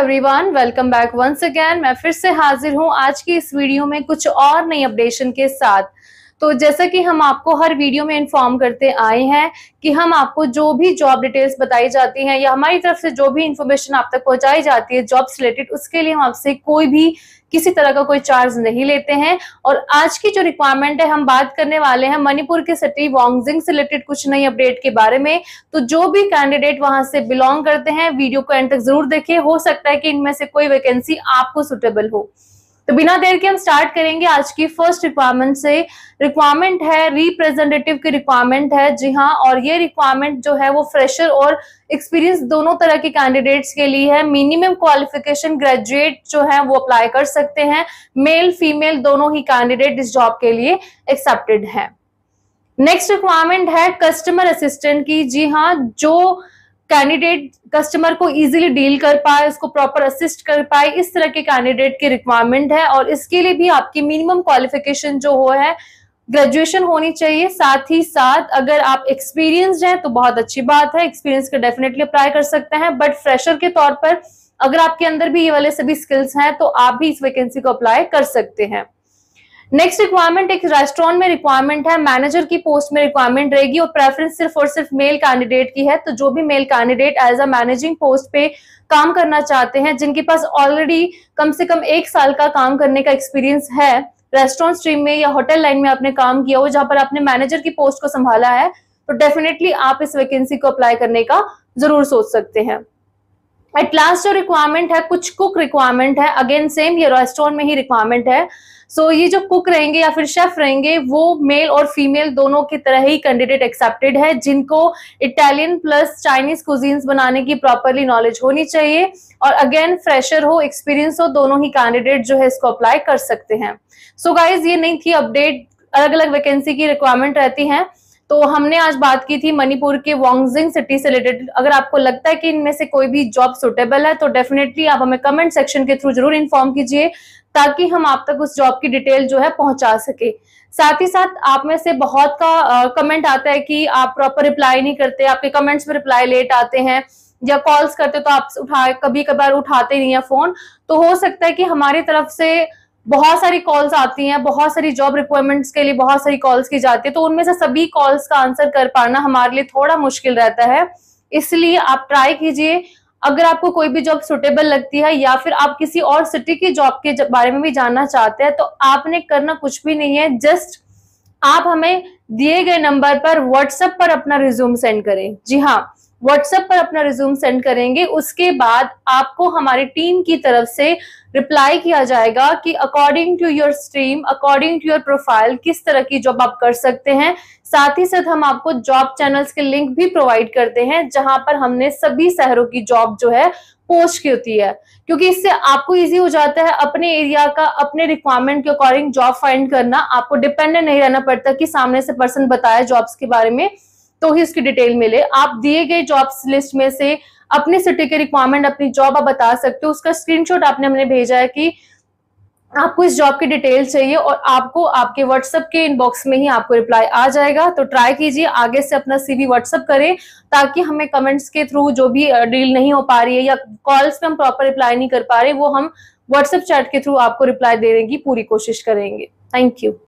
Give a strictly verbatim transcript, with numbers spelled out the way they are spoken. Everyone, welcome back once again. मैं फिर से हाजिर हूं आज की इस वीडियो में कुछ और नई अपडेशन के साथ। तो जैसा कि हम आपको हर वीडियो में इन्फॉर्म करते आए हैं कि हम आपको जो भी जॉब डिटेल्स बताई जाती हैं या हमारी तरफ से जो भी इन्फॉर्मेशन आप तक पहुंचाई जाती है जॉब से रिलेटेड, उसके लिए हम आपसे कोई भी किसी तरह का कोई चार्ज नहीं लेते हैं। और आज की जो रिक्वायरमेंट है, हम बात करने वाले हैं मणिपुर के सिटी वांगजिंग से रिलेटेड कुछ नई अपडेट के बारे में। तो जो भी कैंडिडेट वहां से बिलोंग करते हैं, वीडियो को एंड तक जरूर देखिए। हो सकता है कि इनमें से कोई वैकेंसी आपको सुटेबल हो। तो बिना देर के हम स्टार्ट करेंगे आज की फर्स्ट रिक्वायरमेंट से। रिक्वायरमेंट है रिप्रेजेंटेटिव की रिक्वायरमेंट है, जी हाँ। और ये रिक्वायरमेंट जो है वो फ्रेशर और एक्सपीरियंस दोनों तरह के कैंडिडेट्स के लिए है। मिनिमम क्वालिफिकेशन ग्रेजुएट जो है वो अप्लाई कर सकते हैं। मेल फीमेल दोनों ही कैंडिडेट इस जॉब के लिए एक्सेप्टेड है। नेक्स्ट रिक्वायरमेंट है कस्टमर असिस्टेंट की, जी हाँ। जो कैंडिडेट कस्टमर को इजीली डील कर पाए, उसको प्रॉपर असिस्ट कर पाए, इस तरह के कैंडिडेट की रिक्वायरमेंट है। और इसके लिए भी आपकी मिनिमम क्वालिफिकेशन जो हो है ग्रेजुएशन होनी चाहिए। साथ ही साथ अगर आप एक्सपीरियंस्ड हैं तो बहुत अच्छी बात है, एक्सपीरियंस के डेफिनेटली अप्लाई कर सकते हैं। बट फ्रेशर के तौर पर अगर आपके अंदर भी ये वाले सभी स्किल्स हैं तो आप भी इस वैकेंसी को अप्लाई कर सकते हैं। नेक्स्ट रिक्वायरमेंट एक रेस्टोरेंट में रिक्वायरमेंट है, मैनेजर की पोस्ट में रिक्वायरमेंट रहेगी। और प्रेफरेंस सिर्फ और सिर्फ मेल कैंडिडेट की है। तो जो भी male candidate as a managing post पे काम करना चाहते हैं, जिनके पास ऑलरेडी कम से कम एक साल का काम करने का एक्सपीरियंस है, रेस्टोरेंट स्ट्रीम में या होटल लाइन में आपने काम किया हो, जहां पर आपने मैनेजर की पोस्ट को संभाला है, तो डेफिनेटली आप इस वैकेंसी को अप्लाई करने का जरूर सोच सकते हैं। एट लास्ट जो रिक्वायरमेंट है, कुछ कुक रिक्वायरमेंट है। अगेन सेम, ये रेस्टोरेंट में ही रिक्वायरमेंट है। सो so, ये जो कुक रहेंगे या फिर शेफ रहेंगे, वो मेल और फीमेल दोनों की तरह ही कैंडिडेट एक्सेप्टेड है, जिनको इटालियन प्लस चाइनीज कुजीन्स बनाने की प्रॉपरली नॉलेज होनी चाहिए। और अगेन फ्रेशर हो, एक्सपीरियंस हो, दोनों ही कैंडिडेट जो है इसको अप्लाई कर सकते हैं। सो so, गाइज, ये नहीं थी अपडेट। अलग अलग वैकेंसी की रिक्वायरमेंट रहती है, तो हमने आज बात की थी मणिपुर के वांगजिंग सिटी से रिलेटेड। अगर आपको लगता है कि इनमें से कोई भी जॉब सुटेबल है तो डेफिनेटली आप हमें कमेंट सेक्शन के थ्रू जरूर इन्फॉर्म कीजिए, ताकि हम आप तक उस जॉब की डिटेल जो है पहुंचा सके। साथ ही साथ आप में से बहुत का कमेंट आता है कि आप प्रॉपर रिप्लाई नहीं करते, आपके कमेंट्स में रिप्लाई लेट आते हैं, या कॉल्स करते तो आप उठा कभी कभार उठाते नहीं है फोन। तो हो सकता है कि हमारी तरफ से बहुत सारी कॉल्स आती हैं, बहुत सारी जॉब रिक्वायरमेंट्स के लिए बहुत सारी कॉल्स की जाती है, तो उनमें से सभी कॉल्स का आंसर कर पाना हमारे लिए थोड़ा मुश्किल रहता है। इसलिए आप ट्राई कीजिए, अगर आपको कोई भी जॉब सुटेबल लगती है या फिर आप किसी और सिटी की जॉब के बारे में भी जानना चाहते हैं, तो आपने करना कुछ भी नहीं है, जस्ट आप हमें दिए गए नंबर पर व्हाट्सएप पर अपना रिज्यूम सेंड करें। जी हाँ, व्हाट्सएप पर अपना रिज्यूम सेंड करेंगे, उसके बाद आपको हमारी टीम की तरफ से रिप्लाई किया जाएगा कि according to your stream, according to your profile, किस तरह की जॉब आप कर सकते हैं। साथ ही साथ हम आपको जॉब चैनल्स के लिंक भी प्रोवाइड करते हैं, जहां पर हमने सभी शहरों की जॉब जो है पोस्ट की होती है, क्योंकि इससे आपको इजी हो जाता है अपने एरिया का, अपने रिक्वायरमेंट के अकॉर्डिंग जॉब फाइंड करना। आपको डिपेंडेंट नहीं रहना पड़ता कि सामने से पर्सन बताए जॉब्स के बारे में तो ही उसकी डिटेल मिले। आप दिए गए जॉब्स लिस्ट में से अपने सिटी के रिक्वायरमेंट, अपनी जॉब आप बता सकते हो। उसका स्क्रीनशॉट आपने हमने भेजा है कि आपको इस जॉब की डिटेल चाहिए, और आपको आपके व्हाट्सएप के इनबॉक्स में ही आपको रिप्लाई आ जाएगा। तो ट्राई कीजिए आगे से अपना सीवी व्हाट्सएप करें, ताकि हमें कमेंट्स के थ्रू जो भी डील नहीं हो पा रही है या कॉल्स पे हम प्रॉपर रिप्लाई नहीं कर पा रहे, वो हम व्हाट्सएप चैट के थ्रू आपको रिप्लाई देने की पूरी कोशिश करेंगे। Thank you.